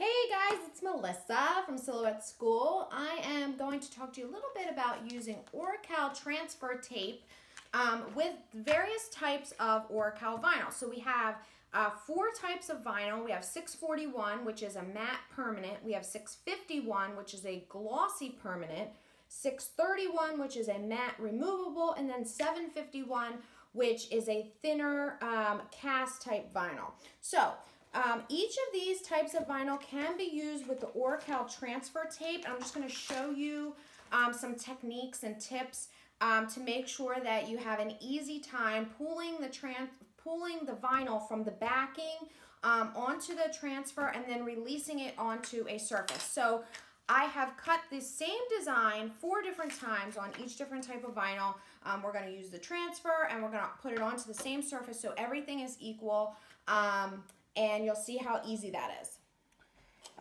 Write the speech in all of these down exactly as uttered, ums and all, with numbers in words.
Hey guys, it's Melissa from Silhouette School. I am going to talk to you a little bit about using Oracal transfer tape um, with various types of Oracal vinyl. So we have uh, four types of vinyl. We have six forty-one, which is a matte permanent. We have six fifty-one, which is a glossy permanent. six thirty-one, which is a matte removable. And then seven fifty-one, which is a thinner um, cast type vinyl. So, Um, each of these types of vinyl can be used with the Oracal transfer tape. I'm just going to show you um, some techniques and tips um, to make sure that you have an easy time pulling the, trans pulling the vinyl from the backing um, onto the transfer and then releasing it onto a surface. So I have cut the same design four different times on each different type of vinyl. Um, we're going to use the transfer and we're going to put it onto the same surface so everything is equal. Um, And you'll see how easy that is.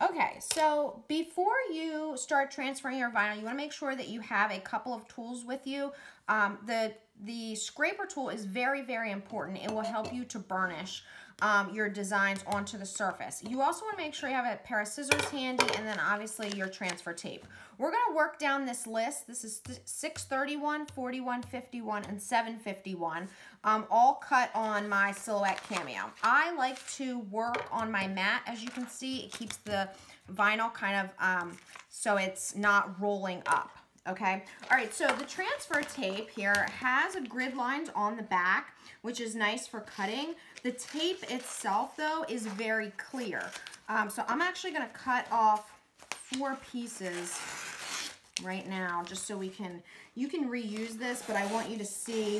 Okay, so before you start transferring your vinyl, you want to make sure that you have a couple of tools with you. Um, the, the scraper tool is very, very important. It will help you to burnish um, your designs onto the surface. You also want to make sure you have a pair of scissors handy and then obviously your transfer tape. We're going to work down this list. This is six thirty-one, forty-one, fifty-one, and seven fifty-one, um, all cut on my Silhouette Cameo. I like to work on my mat. As you can see, it keeps the vinyl kind of um, so it's not rolling up. Okay. All right. So the transfer tape here has a grid lines on the back, which is nice for cutting. The tape itself, though, is very clear. Um, so I'm actually going to cut off four pieces right now, just so we can, you can reuse this, but I want you to see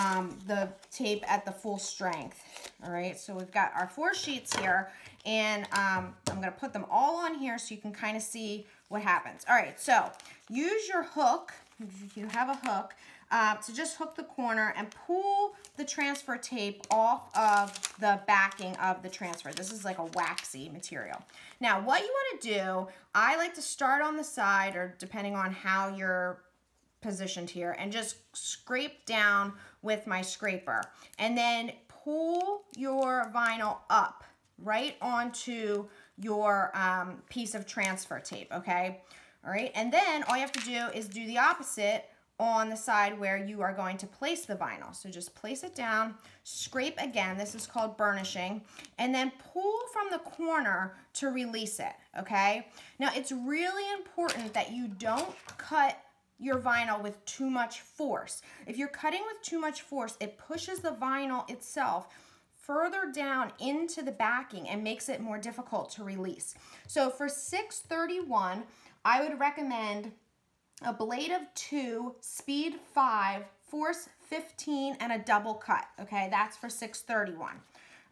um, the tape at the full strength. All right. So we've got our four sheets here, and um, I'm going to put them all on here so you can kind of see what happens. All right, so use your hook, if you have a hook, uh, to just hook the corner and pull the transfer tape off of the backing of the transfer. This is like a waxy material. Now, what you want to do, I like to start on the side, or depending on how you're positioned here, and just scrape down with my scraper. And then pull your vinyl up right onto your um, piece of transfer tape, okay? All right, and then all you have to do is do the opposite on the side where you are going to place the vinyl. So just place it down, scrape again, this is called burnishing, and then pull from the corner to release it, okay? Now, it's really important that you don't cut your vinyl with too much force. If you're cutting with too much force, it pushes the vinyl itself further down into the backing and makes it more difficult to release. So for six thirty-one, I would recommend a blade of two, speed five, force fifteen, and a double cut. Okay, that's for six thirty-one.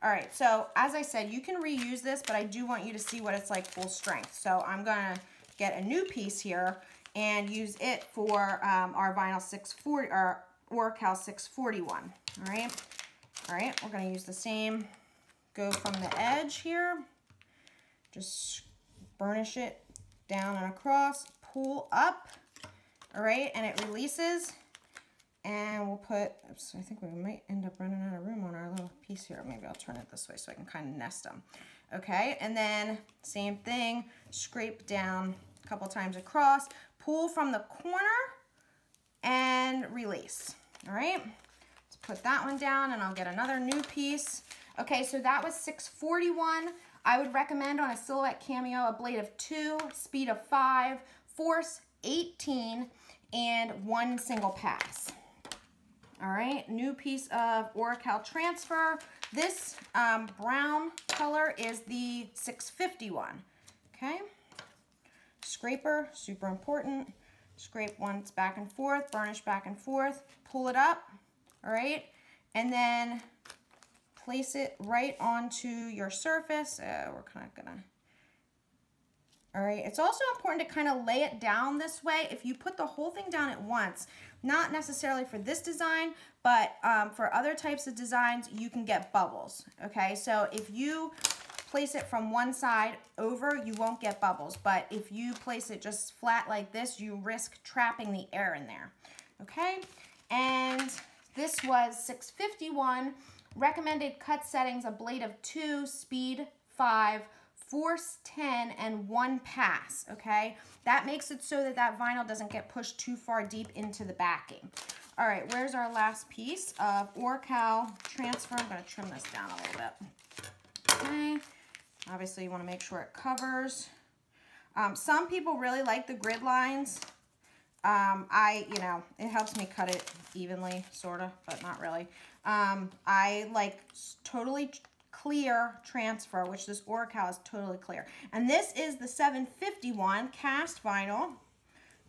All right, so as I said, you can reuse this, but I do want you to see what it's like full strength. So I'm gonna get a new piece here and use it for um, our vinyl six forty, or Oracal six forty-one, all right? All right, we're going to use the same, go from the edge here, just burnish it down and across, pull up, all right, and it releases, and we'll put, oops, I think we might end up running out of room on our little piece here. Maybe I'll turn it this way so I can kind of nest them, okay, and then same thing, scrape down a couple times across, pull from the corner, and release, all right. Put that one down and I'll get another new piece. Okay, so that was six forty-one. I would recommend on a Silhouette Cameo a blade of two, speed of five, force eighteen, and one single pass. All right, new piece of Oracal transfer. This um, brown color is the six fifty-one. Okay, scraper, super important. Scrape once back and forth, burnish back and forth, pull it up. All right, and then place it right onto your surface. Uh, we're kind of gonna, all right. It's also important to kind of lay it down this way. If you put the whole thing down at once, not necessarily for this design, but um, for other types of designs, you can get bubbles, okay? So if you place it from one side over, you won't get bubbles, but if you place it just flat like this, you risk trapping the air in there, okay? And this was six fifty-one, recommended cut settings, a blade of two, speed five, force ten and one pass, okay? That makes it so that that vinyl doesn't get pushed too far deep into the backing. All right, where's our last piece of Oracal transfer? I'm gonna trim this down a little bit. Okay, obviously you wanna make sure it covers. Um, some people really like the grid lines. Um, I, you know, it helps me cut it evenly, sort of, but not really. Um, I like totally clear transfer, which this Oracal is totally clear. And this is the seven fifty-one cast vinyl.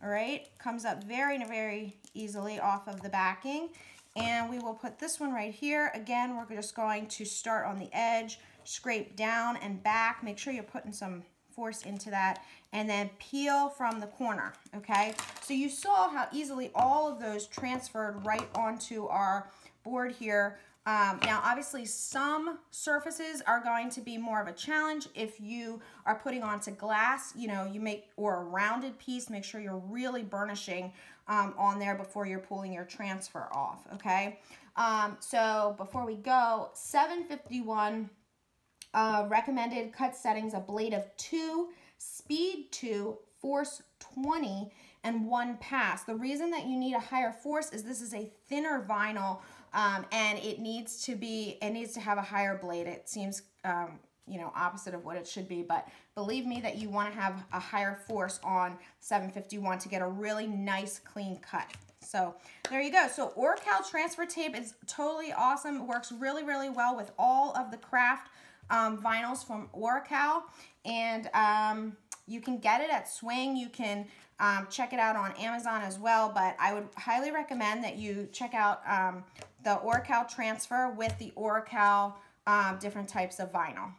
All right, comes up very, very easily off of the backing. And we will put this one right here. Again, we're just going to start on the edge, scrape down and back. Make sure you're putting some force into that, and then peel from the corner, okay? So you saw how easily all of those transferred right onto our board here. Um, now, obviously, some surfaces are going to be more of a challenge. If you are putting onto glass, you know, you make, or a rounded piece, make sure you're really burnishing um, on there before you're pulling your transfer off, okay? Um, so before we go, seven fifty-one, Uh, recommended cut settings, a blade of two, speed two, force twenty, and one pass. The reason that you need a higher force is this is a thinner vinyl, um, and it needs to be, it needs to have a higher blade. It seems, um, you know, opposite of what it should be, but believe me that you want to have a higher force on seven fifty-one to get a really nice clean cut. So there you go. So Oracal transfer tape is totally awesome. It works really, really well with all of the craft Um, vinyls from Oracal, and um, you can get it at Swing. You can um, check it out on Amazon as well, but I would highly recommend that you check out um, the Oracal transfer with the Oracal um, different types of vinyl.